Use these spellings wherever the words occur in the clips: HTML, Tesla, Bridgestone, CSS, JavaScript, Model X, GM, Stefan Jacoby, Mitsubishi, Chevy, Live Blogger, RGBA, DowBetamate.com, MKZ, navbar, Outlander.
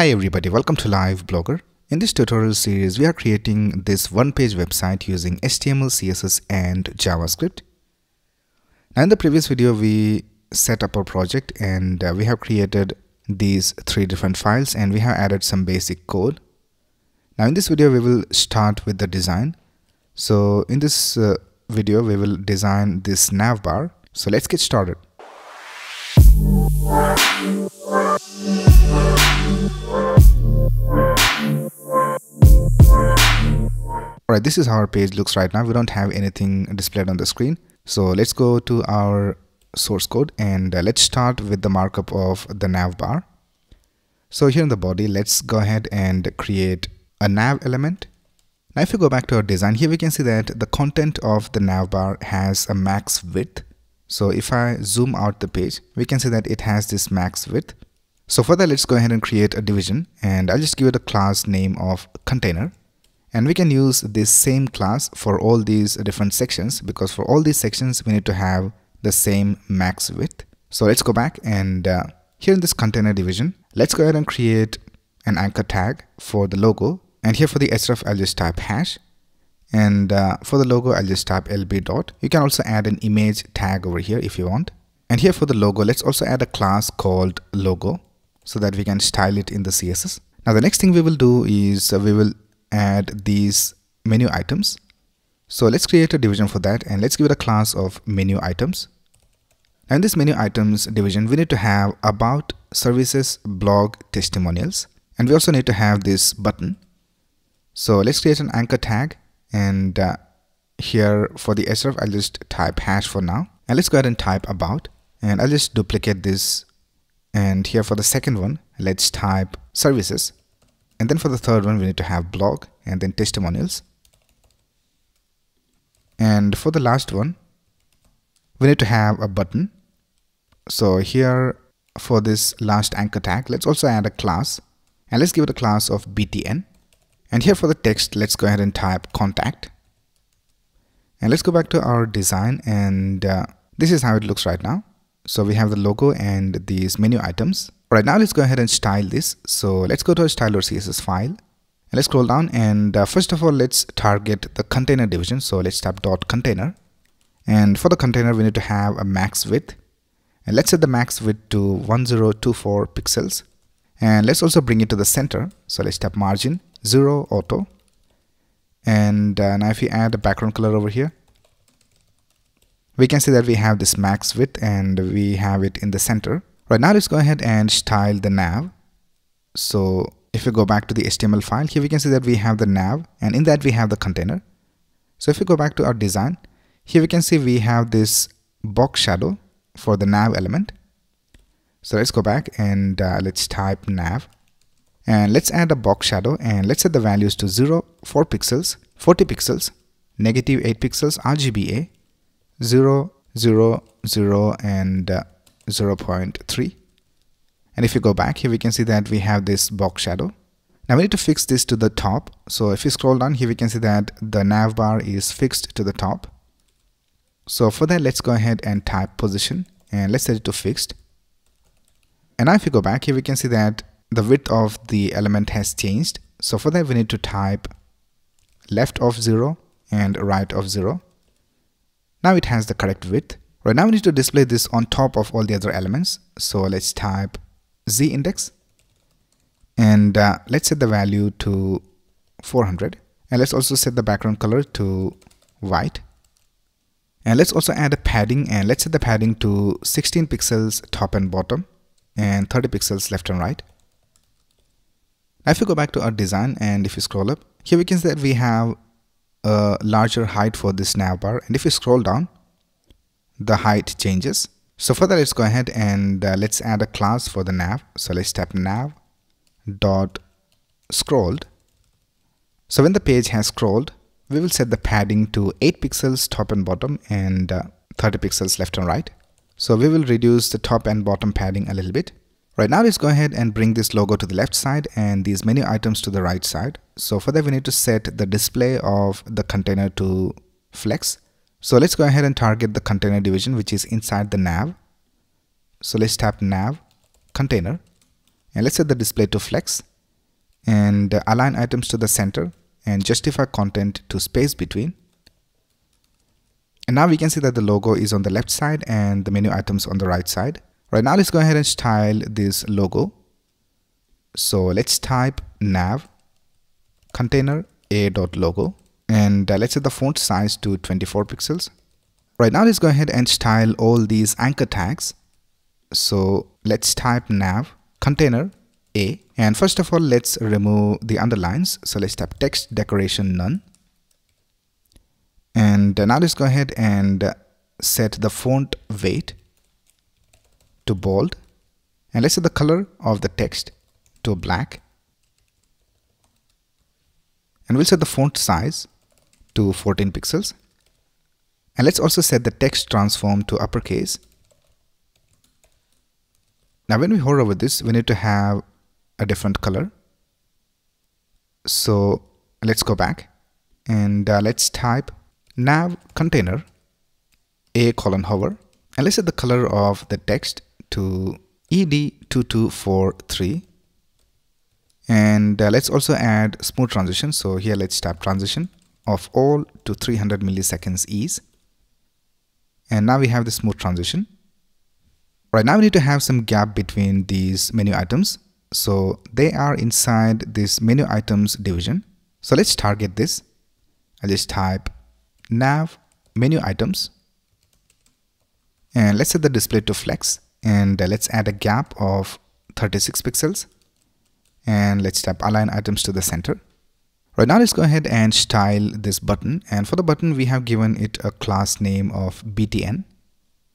Hi everybody, welcome to Live Blogger. In this tutorial series, we are creating this one-page website using HTML, CSS and JavaScript. Now in the previous video, we set up our project and we have created these three different files and we have added some basic code. Now in this video, we will start with the design. So in this video, we will design this navbar. So let's get started. Alright, this is how our page looks right now. We don't have anything displayed on the screen. So let's go to our source code and let's start with the markup of the navbar. So here in the body, let's go ahead and create a nav element. Now if you go back to our design, here we can see that the content of the navbar has a max width. So if I zoom out the page, we can see that it has this max width. So for that, let's go ahead and create a division and I'll just give it a class name of container. And we can use this same class for all these different sections because for all these sections we need to have the same max width. So let's go back and here in this container division, let's go ahead and create an anchor tag for the logo. And here for the href, I'll just type hash. And for the logo, I'll just type lb dot. You can also add an image tag over here if you want. And here for the logo, let's also add a class called logo so that we can style it in the CSS. Now the next thing we will do is we will add these menu items. So let's create a division for that and let's give it a class of menu items. Now in this menu items division, we need to have about, services, blog, testimonials, and we also need to have this button. So let's create an anchor tag and here for the href, I'll just type hash for now. And let's go ahead and type about and I'll just duplicate this. And here for the second one, let's type services. And then for the third one, we need to have blog and then testimonials. And for the last one, we need to have a button. So here for this last anchor tag, let's also add a class and let's give it a class of btn. And here for the text, let's go ahead and type contact. And let's go back to our design and this is how it looks right now. So we have the logo and these menu items. Right now, let's go ahead and style this. So let's go to our style.css file and let's scroll down. And first of all, let's target the container division. So let's type dot container. And for the container, we need to have a max width. And let's set the max width to 1024 pixels. And let's also bring it to the center. So let's type margin 0 auto. And now if we add a background color over here, we can see that we have this max width and we have it in the center. Right now, let's go ahead and style the nav. So if we go back to the HTML file, here we can see that we have the nav and in that we have the container. So if we go back to our design, here we can see we have this box shadow for the nav element. So let's go back and let's type nav and let's add a box shadow and let's set the values to 0, 4 pixels, 40 pixels, negative 8 pixels, RGBA, 0, 0, 0 and 0.3. And if you go back here, we can see that we have this box shadow. Now we need to fix this to the top. So if you scroll down here, we can see that the navbar is fixed to the top. So for that, let's go ahead and type position and let's set it to fixed. And now if you go back here, we can see that the width of the element has changed. So for that, we need to type left of 0 and right of 0. Now it has the correct width. Right now we need to display this on top of all the other elements. So let's type z index and let's set the value to 400 and let's also set the background color to white. And let's also add a padding and let's set the padding to 16 pixels top and bottom and 30 pixels left and right. Now if you go back to our design and if you scroll up, here we can see that we have a larger height for this navbar and if you scroll down, the height changes. So for that, let's go ahead and let's add a class for the nav. So let's type nav dot scrolled. So when the page has scrolled, we will set the padding to 8 pixels top and bottom and 30 pixels left and right. So we will reduce the top and bottom padding a little bit. Right now, let's go ahead and bring this logo to the left side and these menu items to the right side. So for that, we need to set the display of the container to flex. So let's go ahead and target the container division, which is inside the nav. So let's type nav container and let's set the display to flex. and align items to the center and justify content to space between. And now we can see that the logo is on the left side and the menu items on the right side. Right now, let's go ahead and style this logo. So let's type nav container a.logo and let's set the font size to 24 pixels. Right now, let's go ahead and style all these anchor tags. So let's type nav container a, and first of all, let's remove the underlines. So let's type text decoration none. And now let's go ahead and set the font weight to bold. And let's set the color of the text to black. And we'll set the font size to 14 pixels. And let's also set the text transform to uppercase. Now when we hover over this, we need to have a different color. So let's go back and let's type nav container a : hover, and let's set the color of the text to ED2243. And let's also add smooth transition. So here let's type transition of all to 300 milliseconds ease. And now we have the smooth transition. Right now we need to have some gap between these menu items. So they are inside this menu items division. So let's target this. I'll just type nav menu items. And let's set the display to flex. And let's add a gap of 36 pixels. And let's type align items to the center. Right now let's go ahead and style this button. And for the button, we have given it a class name of BTN.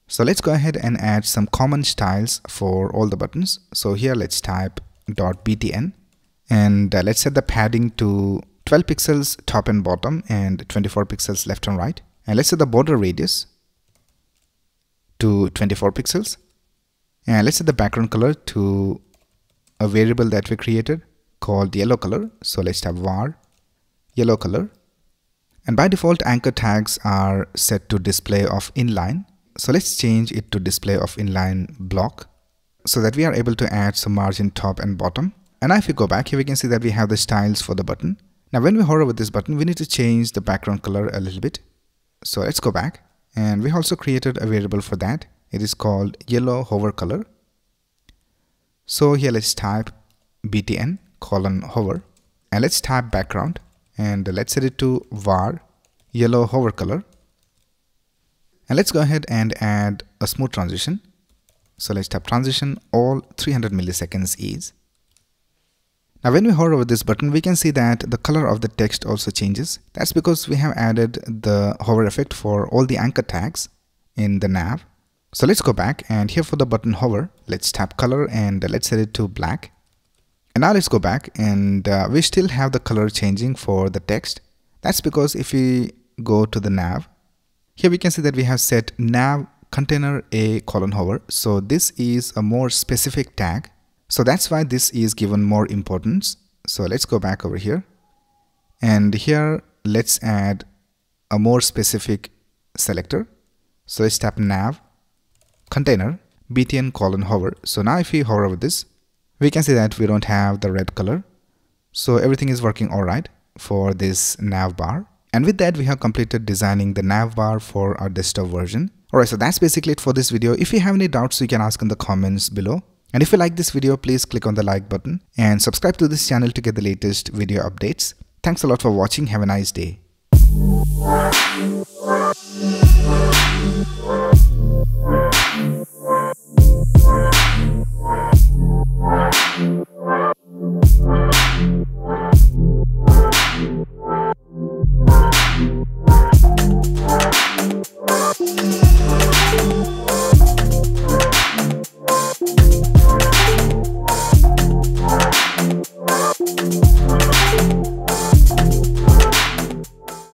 So let's go ahead and add some common styles for all the buttons. So here let's type .btn and let's set the padding to 12 pixels top and bottom and 24 pixels left and right. And let's set the border radius to 24 pixels. And let's set the background color to a variable that we created called yellow color. So let's type var yellow color. And by default, anchor tags are set to display of inline. So let's change it to display of inline block so that we are able to add some margin top and bottom. And now if we go back here, we can see that we have the styles for the button. Now when we hover over this button, we need to change the background color a little bit. So let's go back, and we also created a variable for that. It is called yellow hover color. So here let's type btn : hover, and let's type background and let's set it to var yellow hover color. And let's go ahead and add a smooth transition. So let's type transition all 300 milliseconds ease. Now when we hover over this button, we can see that the color of the text also changes. That's because we have added the hover effect for all the anchor tags in the nav. So let's go back, and here for the button hover, let's tap color and let's set it to black. And now let's go back, and we still have the color changing for the text. That's because if we go to the nav, here we can see that we have set nav container a : hover. So this is a more specific tag. So that's why this is given more importance. So let's go back over here, and here let's add a more specific selector. So let's tap nav container btn : hover. So now if we hover over this, we can see that we don't have the red color. So everything is working all right for this nav bar. And with that, we have completed designing the nav bar for our desktop version. Alright, so that's basically it for this video. If you have any doubts, you can ask in the comments below. And if you like this video, please click on the like button and subscribe to this channel to get the latest video updates. Thanks a lot for watching. Have a nice day.